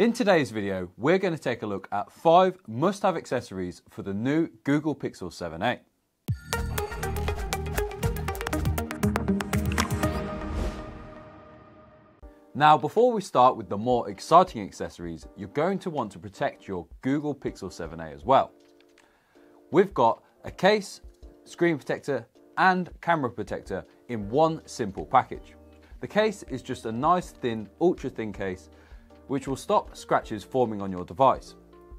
In today's video, we're going to take a look at 5 must-have accessories for the new Google Pixel 7a. Now, before we start with the more exciting accessories, you're going to want to protect your Google Pixel 7a as well. We've got a case, screen protector, and camera protector in one simple package. The case is just a nice thin, ultra-thin case which will stop scratches forming on your device.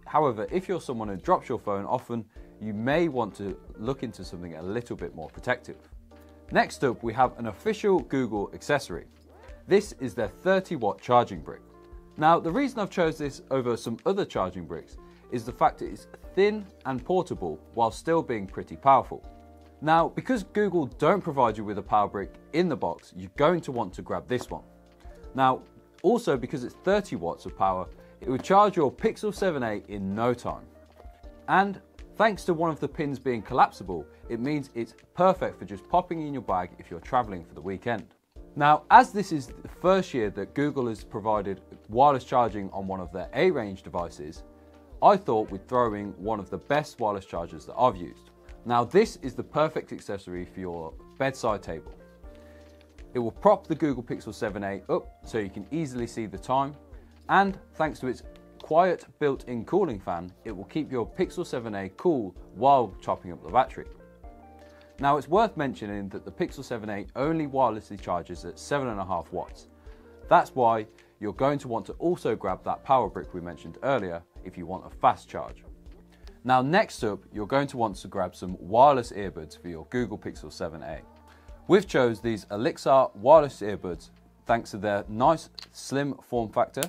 However, if you're someone who drops your phone often, you may want to look into something a little bit more protective. Next up, we have an official Google accessory. This is their 30-watt charging brick. Now, the reason I've chosen this over some other charging bricks is the fact that it's thin and portable while still being pretty powerful. Now, because Google don't provide you with a power brick in the box, you're going to want to grab this one. Now, also, because it's 30 watts of power, it would charge your Pixel 7a in no time. And thanks to one of the pins being collapsible, it means it's perfect for just popping in your bag if you're traveling for the weekend. Now, as this is the first year that Google has provided wireless charging on one of their A-range devices, I thought we'd throw in one of the best wireless chargers that I've used. Now, this is the perfect accessory for your bedside table. It will prop the Google Pixel 7a up so you can easily see the time, and thanks to its quiet built-in cooling fan, it will keep your Pixel 7a cool while chopping up the battery. Now, it's worth mentioning that the Pixel 7a only wirelessly charges at 7.5 watts. That's why you're going to want to also grab that power brick we mentioned earlier if you want a fast charge. Now, next up, you're going to want to grab some wireless earbuds for your Google Pixel 7a. We've chose these Olixar wireless earbuds thanks to their nice slim form factor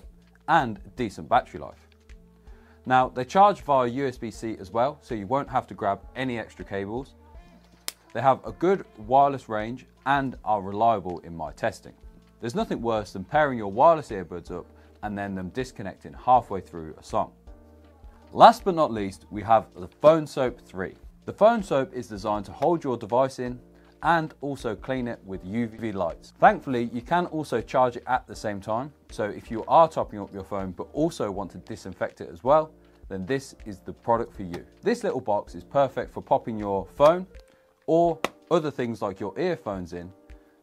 and decent battery life. Now, they charge via USB-C as well, so you won't have to grab any extra cables. They have a good wireless range and are reliable in my testing. There's nothing worse than pairing your wireless earbuds up and then them disconnecting halfway through a song. Last but not least, we have the PhoneSoap 3. The PhoneSoap is designed to hold your device in and also clean it with UV lights. Thankfully, you can also charge it at the same time, so if you are topping up your phone but also want to disinfect it as well, then this is the product for you. This little box is perfect for popping your phone or other things like your earphones in,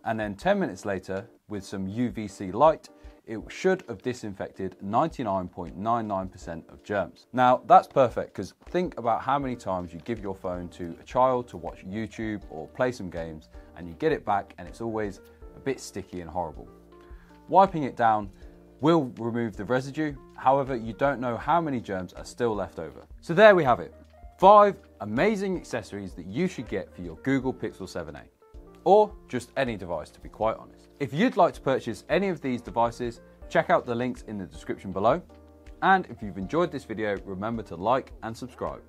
and then 10 minutes later, with some UVC light, it should have disinfected 99.99% of germs. Now, that's perfect, because think about how many times you give your phone to a child to watch YouTube or play some games, and you get it back and it's always a bit sticky and horrible. Wiping it down will remove the residue. However, you don't know how many germs are still left over. So there we have it. 5 amazing accessories that you should get for your Google Pixel 7a. Or just any device, to be quite honest. If you'd like to purchase any of these devices, check out the links in the description below. And if you've enjoyed this video, remember to like and subscribe.